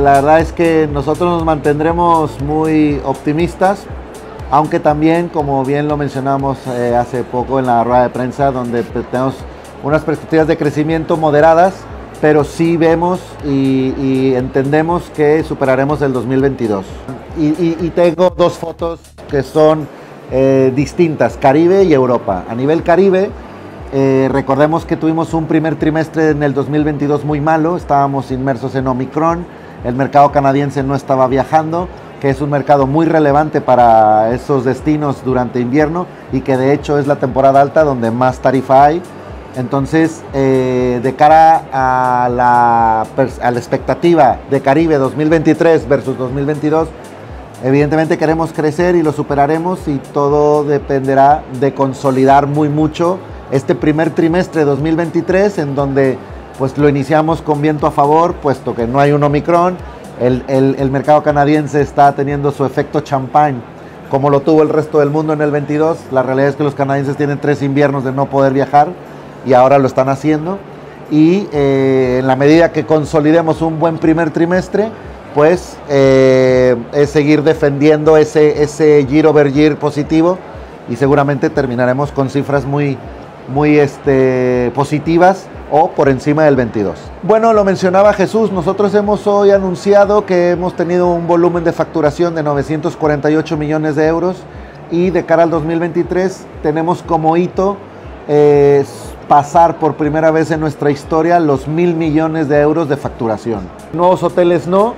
La verdad es que nosotros nos mantendremos muy optimistas, aunque también, como bien lo mencionamos hace poco en la rueda de prensa, donde tenemos unas perspectivas de crecimiento moderadas, pero sí vemos y entendemos que superaremos el 2022. Y tengo dos fotos que son distintas, Caribe y Europa. A nivel Caribe, recordemos que tuvimos un primer trimestre en el 2022 muy malo, estábamos inmersos en Omicron, el mercado canadiense no estaba viajando, que es un mercado muy relevante para esos destinos durante invierno y que de hecho es la temporada alta donde más tarifa hay. Entonces, de cara a la expectativa de Caribe 2023 versus 2022, evidentemente queremos crecer y lo superaremos, y todo dependerá de consolidar muy mucho este primer trimestre de 2023, en donde pues lo iniciamos con viento a favor, puesto que no hay un Omicron. El mercado canadiense está teniendo su efecto champán, como lo tuvo el resto del mundo en el 22. La realidad es que los canadienses tienen 3 inviernos de no poder viajar y ahora lo están haciendo. Y en la medida que consolidemos un buen primer trimestre, pues es seguir defendiendo ese year over year positivo, y seguramente terminaremos con cifras muy positivas o por encima del 22. Bueno, lo mencionaba Jesús, nosotros hemos hoy anunciado que hemos tenido un volumen de facturación de 948 millones de euros, y de cara al 2023 tenemos como hito pasar por primera vez en nuestra historia los 1.000 millones de euros de facturación. Nuevos hoteles no,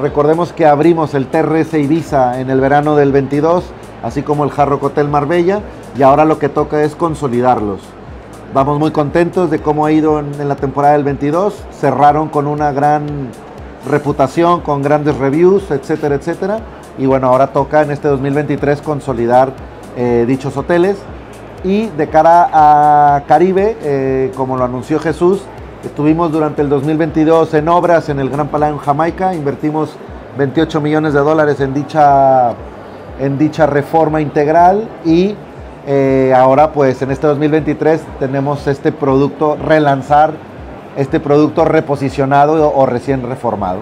recordemos que abrimos el TRS Ibiza en el verano del 22, así como el Hard Rock Hotel Marbella, y ahora lo que toca es consolidarlos. Vamos muy contentos de cómo ha ido en la temporada del 22, cerraron con una gran reputación, con grandes reviews, etcétera, etcétera, y bueno, ahora toca en este 2023 consolidar dichos hoteles. Y de cara a Caribe, como lo anunció Jesús, estuvimos durante el 2022 en obras en el Gran Palacio en Jamaica, invertimos 28 millones de dólares en dicha reforma integral, y ahora pues en este 2023 tenemos este producto, relanzar este producto reposicionado o recién reformado.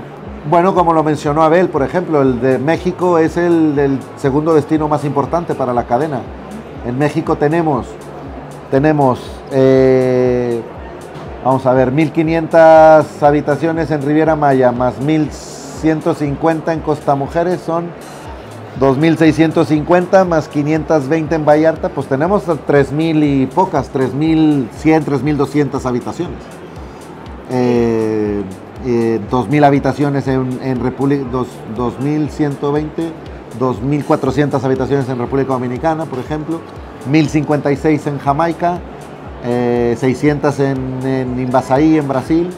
Bueno, como lo mencionó Abel, por ejemplo, el de México es el segundo destino más importante para la cadena. En México tenemos vamos a ver, 1.500 habitaciones en Riviera Maya, más 1.150 en Costa Mujeres, son 2.650, más 520 en Vallarta, pues tenemos 3.000 y pocas, 3.100, 3.200 habitaciones. 2.000 habitaciones en República, 2.120, 2.400 habitaciones en República Dominicana, por ejemplo, 1.056 en Jamaica, 600 en Invasaí, en Brasil.